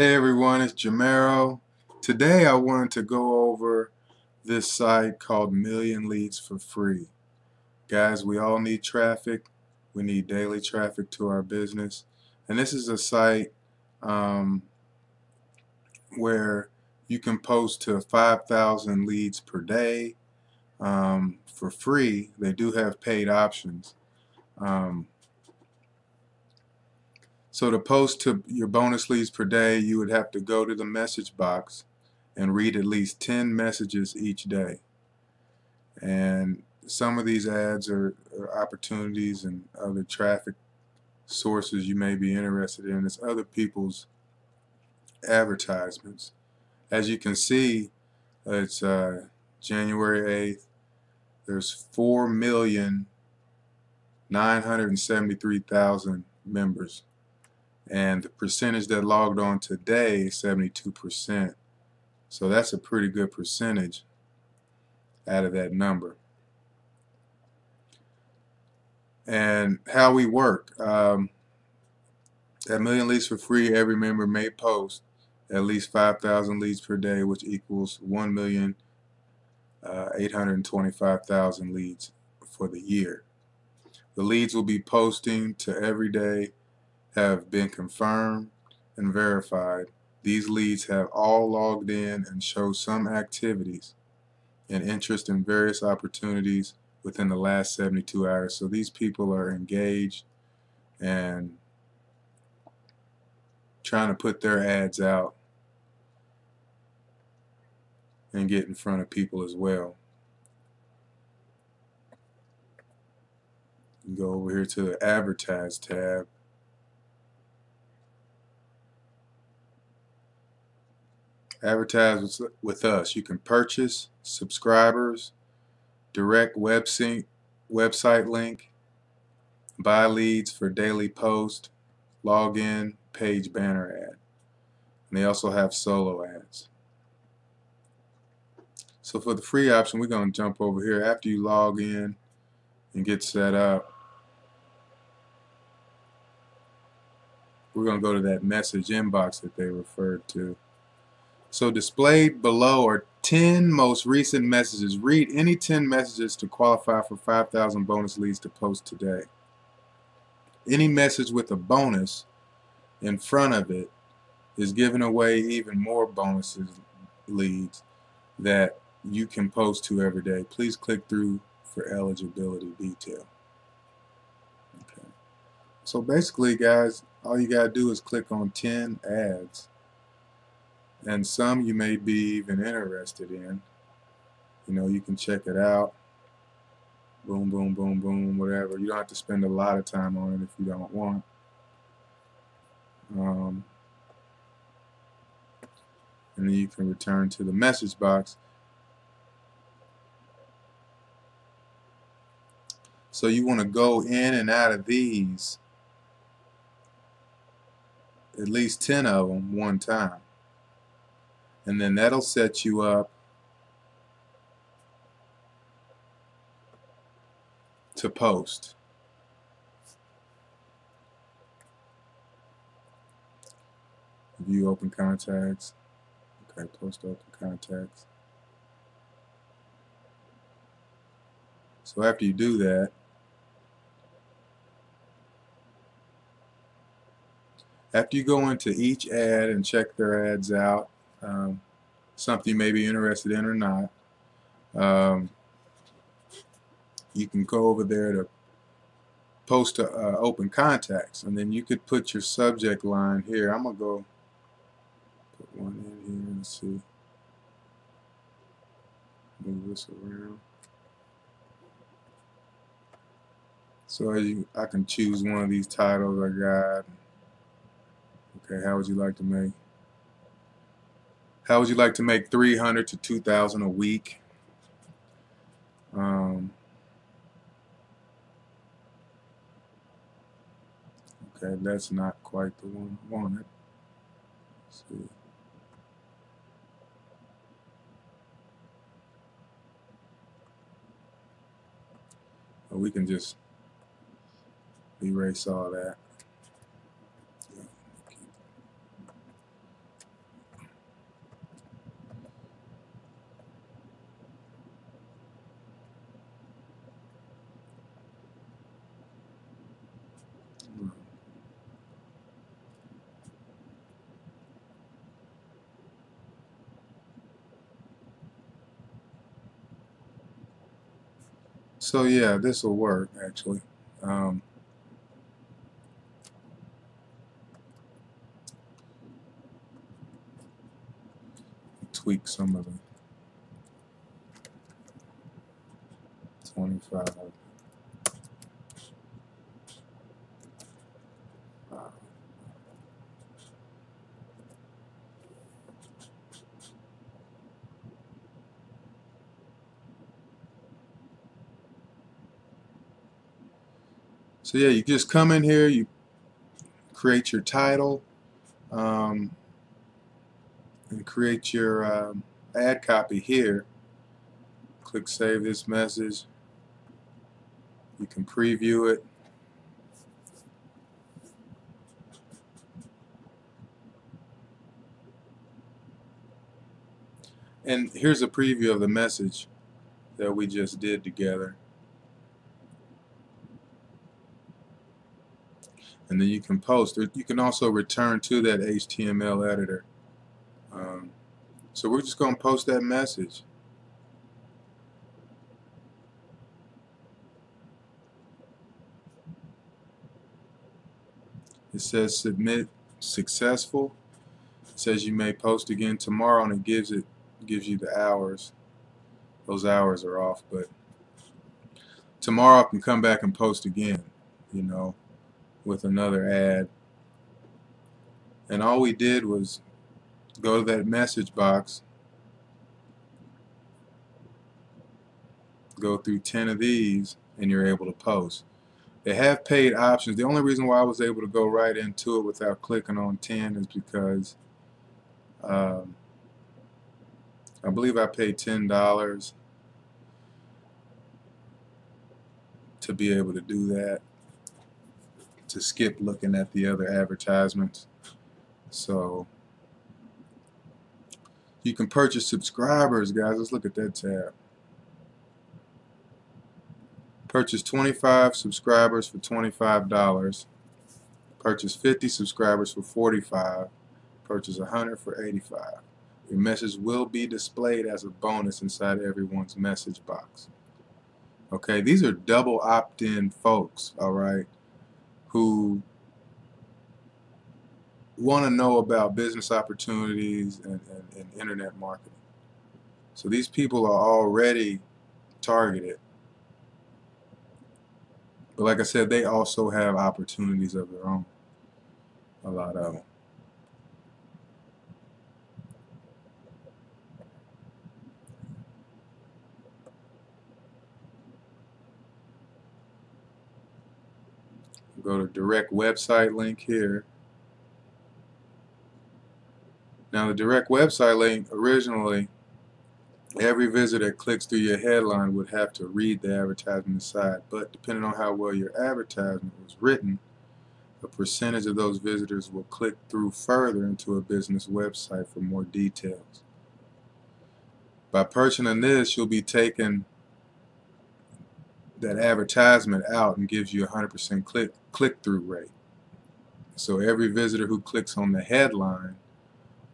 Hey everyone, it's Jamaro. Today I wanted to go over this site called Million Leads for Free. Guys, we all need traffic. We need daily traffic to our business. And this is a site where you can post to 5,000 leads per day for free. They do have paid options. So to post to your bonus leads per day, you would have to go to the message box and read at least 10 messages each day. And some of these ads are opportunities and other traffic sources you may be interested in. It's other people's advertisements. As you can see, it's January 8th. There's 4,973,000 members. And the percentage that logged on today is 72%. So that's a pretty good percentage out of that number. And how we work. At Million Leads for Free, every member may post at least 5,000 leads per day, which equals 1,825,000 leads for the year. The leads will be posting to every day have been confirmed and verified. These leads have all logged in and show some activities and interest in various opportunities within the last 72 hours. So these people are engaged and trying to put their ads out and get in front of people as well. You go over here to the Advertise tab. Advertise with us. You can purchase subscribers, direct website link, buy leads for daily post, login, page banner ad. And they also have solo ads. So for the free option, we're going to jump over here. After you log in and get set up, we're going to go to that message inbox that they referred to. So displayed below are 10 most recent messages. Read any 10 messages to qualify for 5,000 bonus leads to post today. Any message with a bonus in front of it is giving away even more bonuses leads that you can post to every day. Please click through for eligibility detail. Okay. So basically, guys, all you got to do is click on 10 ads. And some you may be even interested in. You know, you can check it out. Boom, boom, boom, boom, whatever. You don't have to spend a lot of time on it if you don't want. And then you can return to the message box. So you want to go in and out of these, at least 10 of them, one time. And then that'll set you up to post. View open contacts. Okay, post open contacts. So after you do that, after you go into each ad and check their ads out, something you may be interested in or not, you can go over there to post to, open contacts, and then you could put your subject line here. I'm gonna go put one in here and see. Move this around. So I can choose one of these titles I got. Okay, how would you like to make $300 to $2,000 a week? Okay, that's not quite the one I wanted. Let's see. Well, we can just erase all that. So yeah, this will work actually. Tweak some of the 25. So yeah, you just come in here, you create your title, and create your ad copy here. Click Save This Message. You can preview it. And here's a preview of the message that we just did together. And then you can post. You can also return to that HTML editor. So we're just going to post that message. It says submit successful. It says you may post again tomorrow, and it gives you the hours. Those hours are off, but tomorrow I can come back and post again, you know, with another ad. And all we did was go to that message box, go through 10 of these, and you're able to post. They have paid options. The only reason why I was able to go right into it without clicking on 10 is because I believe I paid $10 to be able to do that, to skip looking at the other advertisements. So you can purchase subscribers, guys. Let's look at that tab. Purchase 25 subscribers for $25. Purchase 50 subscribers for $45. Purchase 100 for $85. Your message will be displayed as a bonus inside everyone's message box. Okay, these are double opt-in folks, all right, who want to know about business opportunities and internet marketing. So these people are already targeted. But like I said, they also have opportunities of their own, a lot of them. Go to direct website link here. Now the direct website link, originally, every visitor that clicks through your headline would have to read the advertisement inside, but depending on how well your advertisement was written, a percentage of those visitors will click through further into a business website for more details. By purchasing this, you'll be taking that advertisement out and gives you 100% click-through rate. So every visitor who clicks on the headline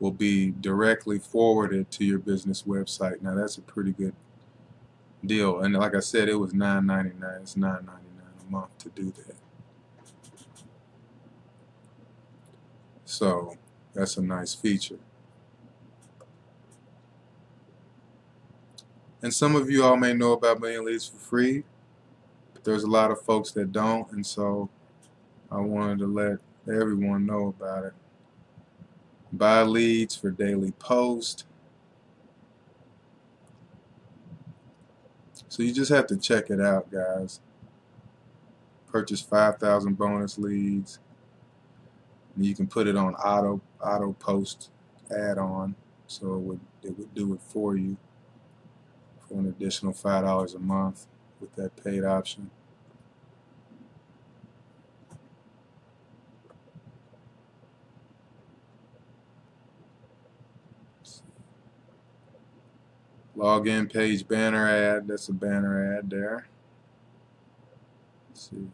will be directly forwarded to your business website. Now that's a pretty good deal. And like I said, it was $9.99. It's $9.99 a month to do that. So that's a nice feature. And some of you all may know about Million Leads for Free. But there's a lot of folks that don't, and so I wanted to let everyone know about it. Buy leads for daily post. So you just have to check it out, guys. Purchase 5,000 bonus leads. And you can put it on auto post add-on, so it would do it for you for an additional $5 a month with that paid option. Login page banner ad, that's a banner ad there. Let's see.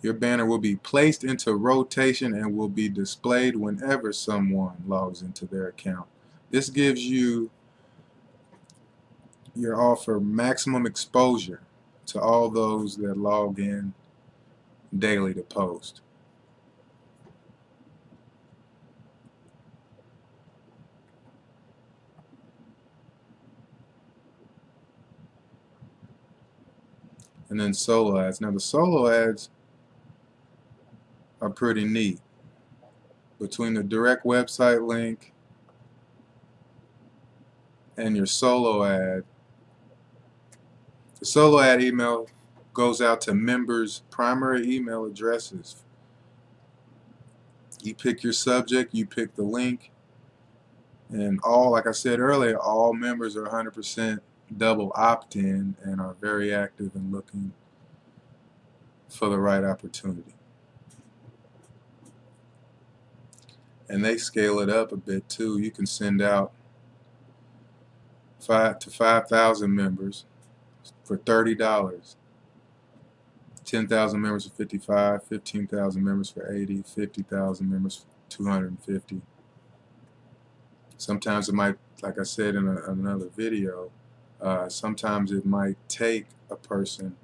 Your banner will be placed into rotation and will be displayed whenever someone logs into their account. This gives you you're offer maximum exposure to all those that log in daily to post. And then solo ads. Now the solo ads are pretty neat. Between the direct website link and your solo ad, the solo ad email goes out to members' primary email addresses. You pick your subject, you pick the link, and all, like I said earlier, all members are 100% double opt-in and are very active and looking for the right opportunity. And they scale it up a bit too. You can send out 5,000 members for $30, 10,000 members for $55, 15,000 members for $80, 50,000 members for $250. Sometimes it might, like I said in another video, sometimes it might take a person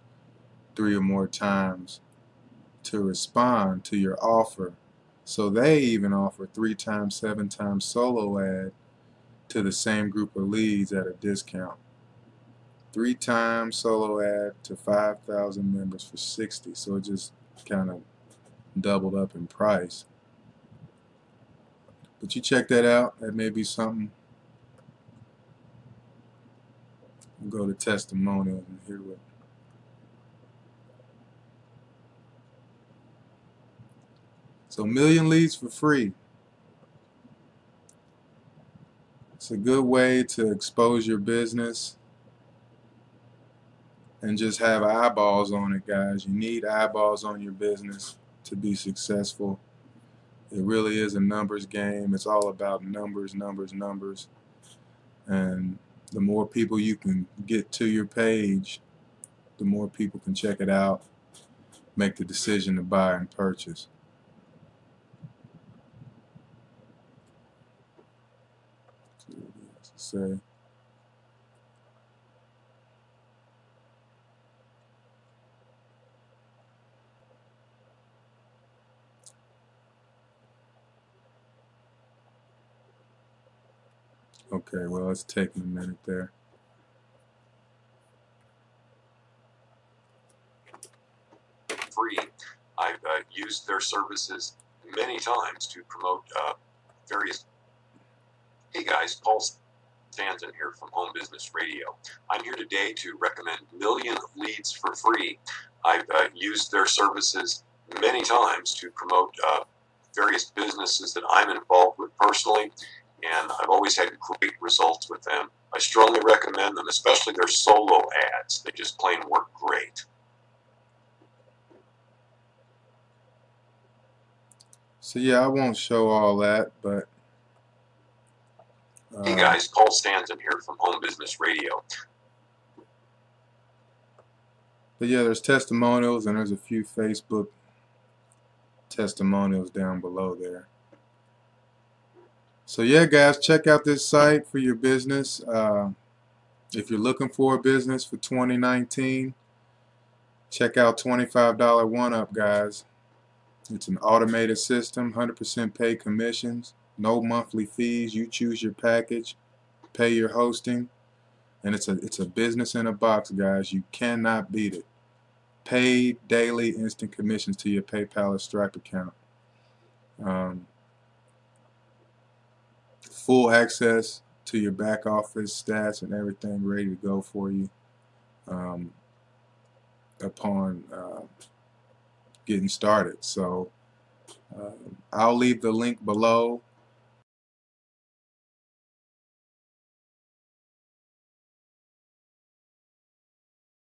3 or more times to respond to your offer. So they even offer 3 times, 7 times solo ad to the same group of leads at a discount. 3 times solo ad to 5,000 members for $60. So it just kind of doubled up in price. But you check that out. That may be something. We'll go to testimonials and hear what. So Million Leads for Free. It's a good way to expose your business and just have eyeballs on it, guys. You need eyeballs on your business to be successful. It really is a numbers game. It's all about numbers, numbers, numbers. And the more people you can get to your page, the more people can check it out, make the decision to buy and purchase. So okay, well, it's taking a minute there. Free. I've used their services many times to promote various. Hey guys, Paul Stanton here from Home Business Radio. I'm here today to recommend Million Leads for Free. I've used their services many times to promote various businesses that I'm involved with personally, and I've always had great results with them. I strongly recommend them, especially their solo ads. They just plain work great. So yeah, I won't show all that, but... hey guys, Paul Stanton here from Home Business Radio. But yeah, there's testimonials and there's a few Facebook testimonials down below there. So yeah, guys, check out this site for your business. If you're looking for a business for 2019, check out 25 dollar 1up, guys. It's an automated system, 100% pay commissions, no monthly fees. You choose your package, pay your hosting, and it's a business in a box, guys. You cannot beat it. Paid daily instant commissions to your PayPal or Stripe account. Full access to your back office stats and everything ready to go for you upon getting started. So I'll leave the link below.